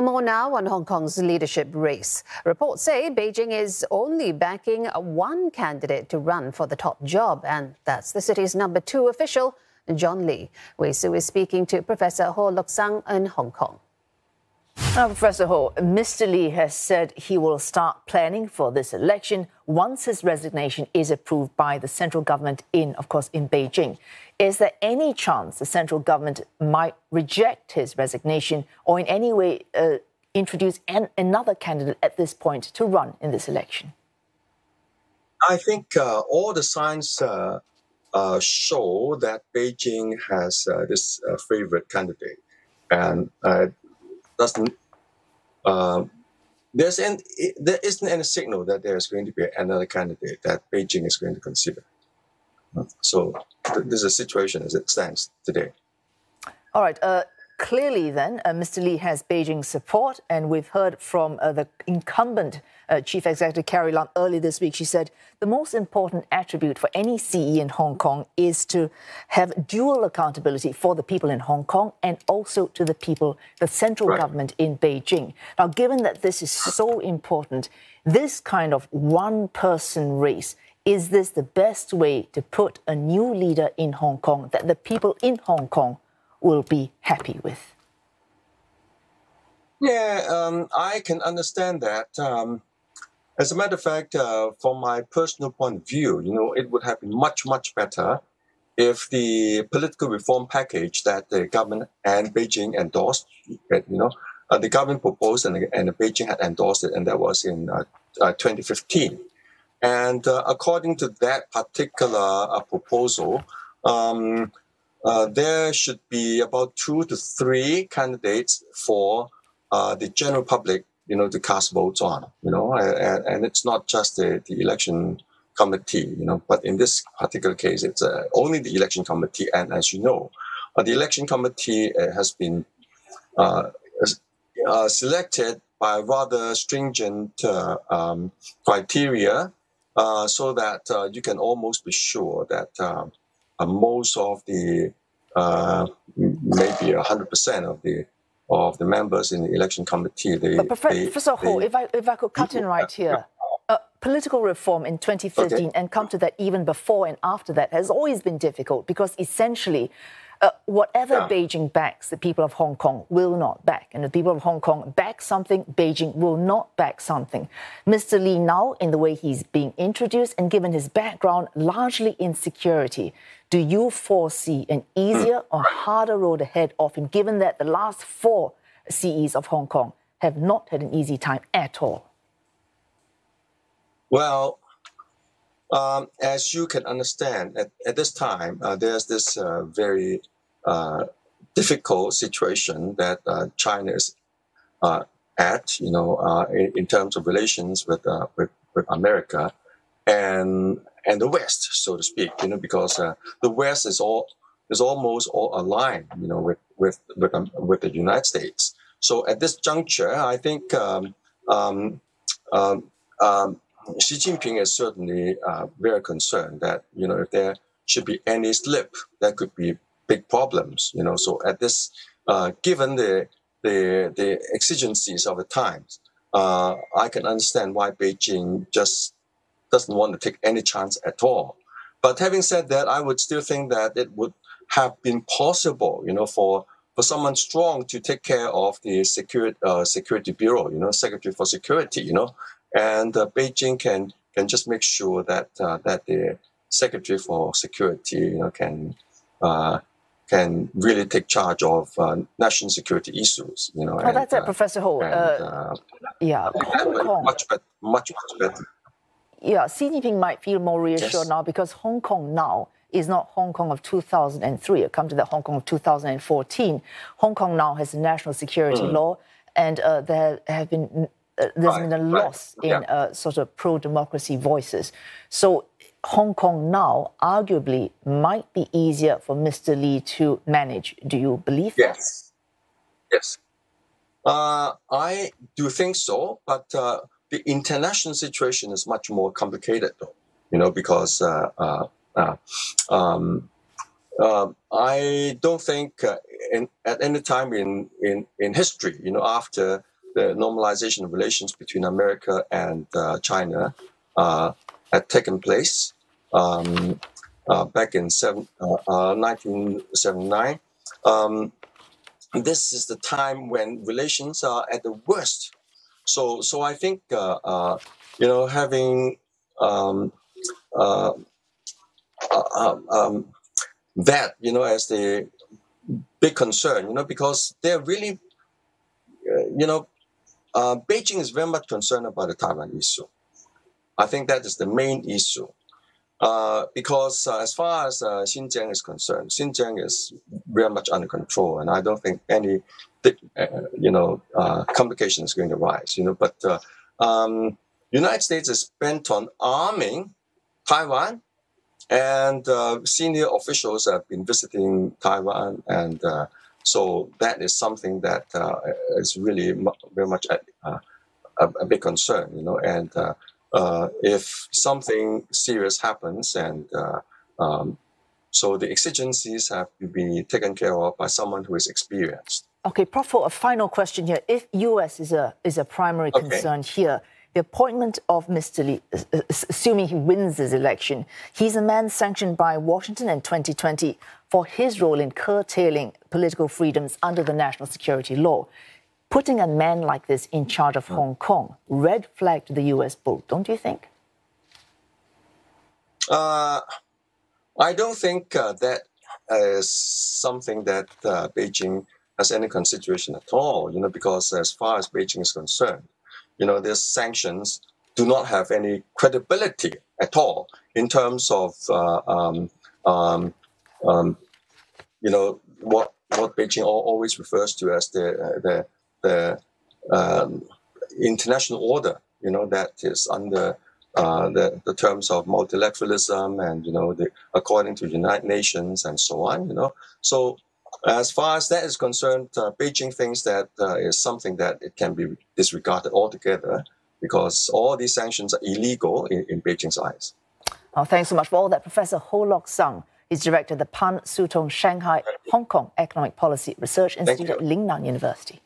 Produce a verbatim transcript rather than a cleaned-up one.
More now on Hong Kong's leadership race. Reports say Beijing is only backing one candidate to run for the top job, and that's the city's number two official, John Lee. Wei Su is speaking to Professor Ho Lok-sang in Hong Kong. Now, Professor Ho, Mister Lee has said he will start planning for this election once his resignation is approved by the central government in, of course, in Beijing. Is there any chance the central government might reject his resignation or in any way uh, introduce an, another candidate at this point to run in this election? I think uh, all the signs uh, uh, show that Beijing has uh, this uh, favorite candidate. And uh, Doesn't uh, there's an, there isn't any signal that there is going to be another candidate that Beijing is going to consider. So th this is the situation as it stands today. All right. Uh, clearly, then, uh, Mister Lee has Beijing's support, and we've heard from uh, the incumbent uh, chief executive Carrie Lam earlier this week. She said the most important attribute for any C E in Hong Kong is to have dual accountability for the people in Hong Kong and also to the people, the central right. government in Beijing. Now, given that this is so important, this kind of one-person race, is this the best way to put a new leader in Hong Kong that the people in Hong Kong will be happy with? Yeah, um, I can understand that. Um, as a matter of fact, uh, from my personal point of view, you know, it would have been much, much better if the political reform package that the government and Beijing endorsed, you know, uh, the government proposed and, and Beijing had endorsed it, and that was in uh, uh, twenty fifteen. And uh, according to that particular uh, proposal, um, Uh, there should be about two to three candidates for uh, the general public, you know, to cast votes on, you know, and, and it's not just the, the election committee, you know, but in this particular case, it's uh, only the election committee. And as you know, uh, the election committee uh, has been uh, uh, selected by rather stringent uh, um, criteria uh, so that uh, you can almost be sure that um, Uh, most of the, uh, maybe one hundred percent of the of the members in the election committee. They, but Professor, they, Professor Ho, they, if I if I could cut in right here, uh, political reform in twenty fifteen okay. and come to that even before and after that has always been difficult because essentially, uh, whatever yeah. Beijing backs, the people of Hong Kong will not back, and the people of Hong Kong back something, Beijing will not back something. Mister Lee now, in the way he's being introduced and given his background, largely in security. Do you foresee an easier or harder road ahead of him, given that the last four C Es of Hong Kong have not had an easy time at all? Well, um, as you can understand, at, at this time, uh, there's this uh, very uh, difficult situation that uh, China is uh, at, you know, uh, in, in terms of relations with, uh, with, with America and and the West, so to speak, you know, because uh, the West is all is almost all aligned, you know, with with with, um, with the United States. So at this juncture, I think um, um, um, um, Xi Jinping is certainly uh, very concerned that, you know, if there should be any slip, there could be big problems, you know. So at this, uh, given the the the exigencies of the times, uh, I can understand why Beijing just doesn't want to take any chance at all. But having said that, I would still think that it would have been possible, you know, for, for someone strong to take care of the security, uh, security bureau, you know, secretary for security, you know, and uh, Beijing can can just make sure that uh, that the secretary for security, you know, can uh, can really take charge of uh, national security issues, you know. Oh, and, that's it, uh, Professor Ho. And, uh, uh, yeah, Hong Kong. Much better, much much better. Yeah, Xi Jinping might feel more reassured yes. now because Hong Kong now is not Hong Kong of two thousand three. Come to the Hong Kong of two thousand fourteen. Hong Kong now has a national security mm. law, and uh, there have been uh, there's right. been a loss right. in yeah. uh, sort of pro-democracy voices. So Hong Kong now arguably might be easier for Mister Lee to manage. Do you believe that? Yes. Yes. Uh, I do think so, but. Uh, The international situation is much more complicated, though, you know, because uh, uh, uh, um, Um, I don't think uh, in, at any time in, in, in history, you know, after the normalization of relations between America and uh, China uh, had taken place um, uh, back in seven, uh, uh, nineteen seventy-nine. Um, this is the time when relations are at the worst. So, so I think, uh, uh, you know, having um, uh, uh, um, that, you know, as the big concern, you know, because they're really, uh, you know, uh, Beijing is very much concerned about the Taiwan issue. I think that is the main issue. Uh, because uh, as far as uh, Xinjiang is concerned, Xinjiang is very much under control, and I don't think any, uh, you know, uh, complication is going to rise. You know, but uh, um, United States is bent on arming Taiwan, and uh, senior officials have been visiting Taiwan, and uh, so that is something that uh, is really mu very much a, uh, a, a big concern. You know, and. Uh, Uh, if something serious happens, and uh, um, so the exigencies have to be taken care of by someone who is experienced. Okay, Professor, for a final question here. If U S is a is a primary okay. concern here, the appointment of Mister Lee, assuming he wins this election, he's a man sanctioned by Washington in twenty twenty for his role in curtailing political freedoms under the national security law. Putting a man like this in charge of Hong Kong, red flag to the U S both, don't you think? Uh, I don't think uh, that is something that uh, Beijing has any consideration at all, you know, because as far as Beijing is concerned, you know, these sanctions do not have any credibility at all in terms of, uh, um, um, um, you know, what, what Beijing always refers to as the, uh, the the um, international order, you know, that is under uh, the, the terms of multilateralism and, you know, the, according to the United Nations and so on, you know. So as far as that is concerned, uh, Beijing thinks that uh, is something that it can be disregarded altogether because all these sanctions are illegal in, in Beijing's eyes. Oh, thanks so much for all that. Professor Ho Lok-sang is director of the Pan Sutong Shanghai Hong Kong Economic Policy Research Institute at Lingnan University.